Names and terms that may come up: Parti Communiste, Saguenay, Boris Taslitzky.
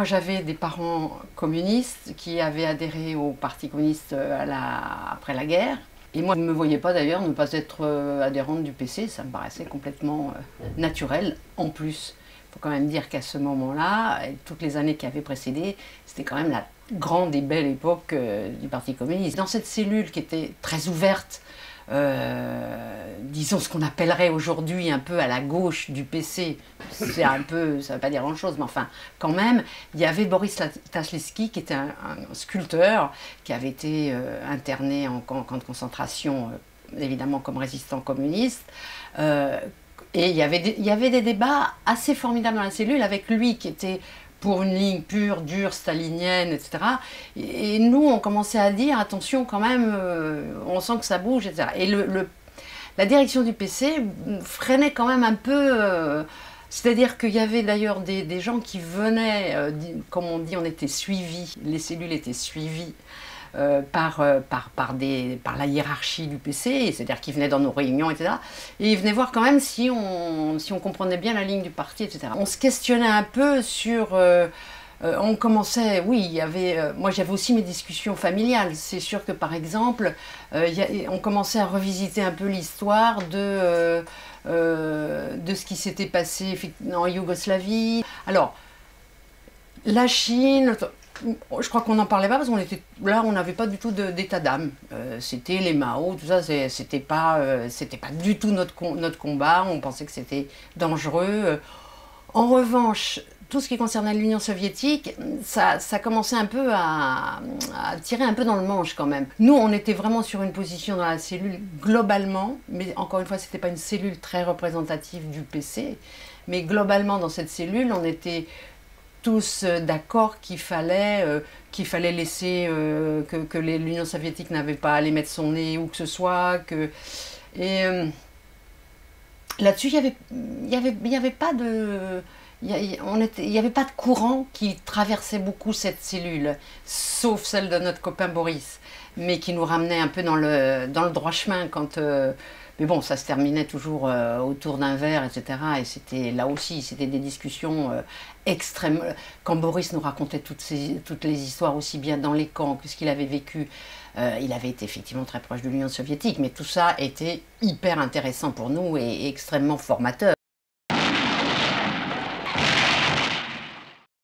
moi j'avais des parents communistes qui avaient adhéré au parti communiste après la guerre. Et moi je ne me voyais pas d'ailleurs ne pas être adhérente du PC, ça me paraissait complètement naturel en plus. Il faut quand même dire qu'à ce moment-là, toutes les années qui avaient précédé, c'était quand même la grande et belle époque du Parti communiste. Dans cette cellule qui était très ouverte, disons ce qu'on appellerait aujourd'hui un peu à la gauche du PC, c'est un peu, ça ne veut pas dire grand-chose, mais enfin, quand même, il y avait Boris Taslitzky qui était un sculpteur qui avait été interné en camp de concentration, évidemment comme résistant communiste, et il y avait des débats assez formidables dans la cellule avec lui qui était pour une ligne pure, dure, stalinienne, etc. Et nous, on commençait à dire, attention quand même, on sent que ça bouge, etc. Et la direction du PC freinait quand même un peu, c'est-à-dire qu'il y avait d'ailleurs des gens qui venaient, comme on dit, on était suivis, les cellules étaient suivies par la hiérarchie du PC, c'est-à-dire qu'ils venaient dans nos réunions, etc. Et ils venaient voir quand même si on comprenait bien la ligne du parti, etc. On se questionnait un peu sur... on commençait, oui, il y avait... moi, j'avais aussi mes discussions familiales. C'est sûr que, par exemple, on commençait à revisiter un peu l'histoire de ce qui s'était passé en Yougoslavie. Alors, la Chine... Je crois qu'on n'en parlait pas parce qu'on était là, on n'avait pas du tout d'état d'âme. C'était les Mao, tout ça, c'était pas du tout notre combat. On pensait que c'était dangereux. En revanche, tout ce qui concernait l'Union soviétique, ça commençait un peu à tirer un peu dans le manche quand même. Nous, on était vraiment sur une position dans la cellule globalement, mais encore une fois, c'était pas une cellule très représentative du PC, mais globalement dans cette cellule, on était tous d'accord qu'il fallait laisser que l'Union soviétique n'avait pas à aller mettre son nez où que ce soit. Là-dessus, il n'y avait pas de courant qui traversait beaucoup cette cellule, sauf celle de notre copain Boris, mais qui nous ramenait un peu dans le droit chemin quand... Mais bon, ça se terminait toujours autour d'un verre, etc. Et c'était là aussi, c'était des discussions extrêmes. Quand Boris nous racontait toutes les histoires, aussi bien dans les camps que ce qu'il avait vécu, il avait été effectivement très proche de l'Union soviétique, mais tout ça était hyper intéressant pour nous et extrêmement formateur.